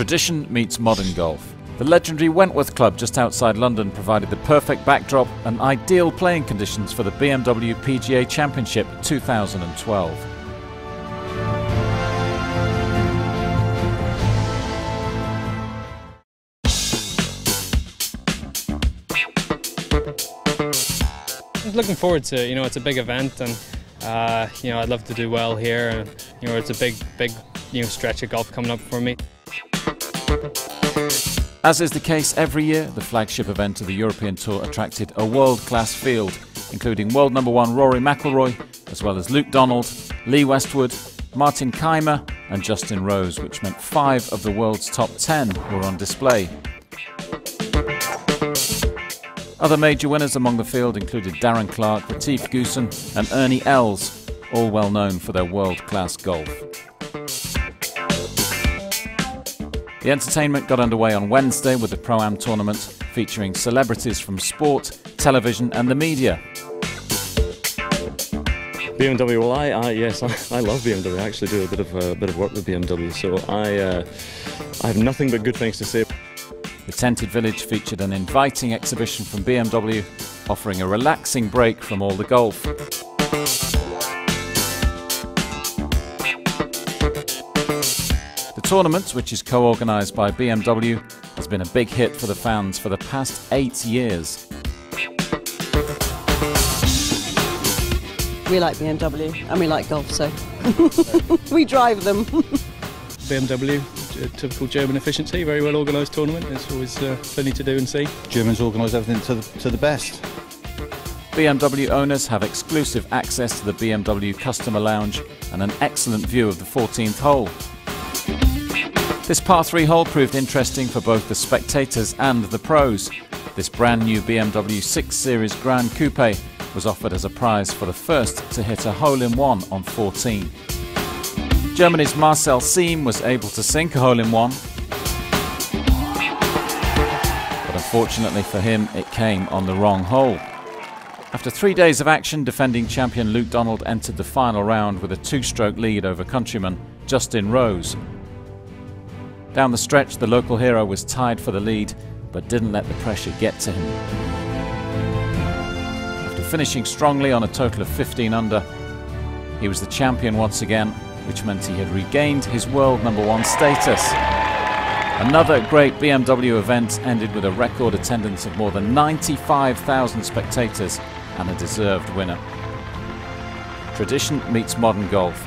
Tradition meets modern golf. The legendary Wentworth Club just outside London provided the perfect backdrop and ideal playing conditions for the BMW PGA Championship 2012. I'm looking forward to, it's a big event, and I'd love to do well here, and it's a big stretch of golf coming up for me. As is the case every year, the flagship event of the European Tour attracted a world-class field, including world number one Rory McIlroy, as well as Luke Donald, Lee Westwood, Martin Kaymer and Justin Rose, which meant 5 of the world's top 10 were on display. Other major winners among the field included Darren Clarke, Retief Goosen and Ernie Els, all well known for their world-class golf. The entertainment got underway on Wednesday with the Pro-Am tournament featuring celebrities from sport, television and the media. BMW, well yes, I love BMW. I actually do a bit of work with BMW, so I have nothing but good things to say. The tented village featured an inviting exhibition from BMW, offering a relaxing break from all the golf. The tournament, which is co-organised by BMW, has been a big hit for the fans for the past 8 years. We like BMW and we like golf, so we drive them. BMW. A typical German efficiency, very well organised tournament. There's always plenty to do and see. Germans organise everything to the best. BMW owners have exclusive access to the BMW customer lounge and an excellent view of the 14th hole. This par 3 hole proved interesting for both the spectators and the pros. This brand new BMW 6 Series Grand Coupe was offered as a prize for the first to hit a hole-in-one on 14. Germany's Marcel Siem was able to sink a hole-in-one, but unfortunately for him it came on the wrong hole. After 3 days of action, defending champion Luke Donald entered the final round with a 2-stroke lead over countryman Justin Rose. Down the stretch, the local hero was tied for the lead, but didn't let the pressure get to him. After finishing strongly on a total of 15 under, he was the champion once again, which meant he had regained his world number one status. Another great BMW event ended with a record attendance of more than 95,000 spectators and a deserved winner. Tradition meets modern golf.